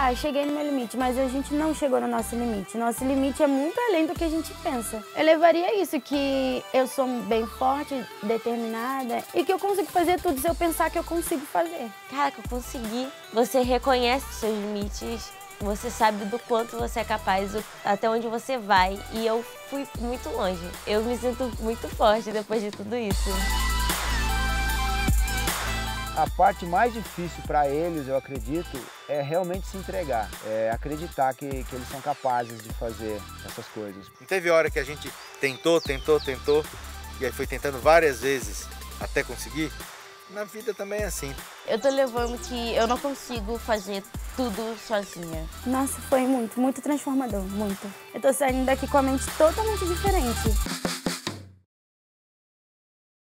ah, cheguei no meu limite, mas a gente não chegou no nosso limite. Nosso limite é muito além do que a gente pensa. Eu levaria isso, que eu sou bem forte, determinada e que eu consigo fazer tudo se eu pensar que eu consigo fazer. Caraca, eu consegui. Você reconhece os seus limites, você sabe do quanto você é capaz, até onde você vai. E eu fui muito longe. Eu me sinto muito forte depois de tudo isso. A parte mais difícil para eles, eu acredito, é realmente se entregar. É acreditar que eles são capazes de fazer essas coisas. Não teve hora que a gente tentou, e aí foi tentando várias vezes até conseguir? Na vida também é assim. Eu tô levando que eu não consigo fazer tudo sozinha. Nossa, foi muito transformador, muito. Eu tô saindo daqui com a mente totalmente diferente.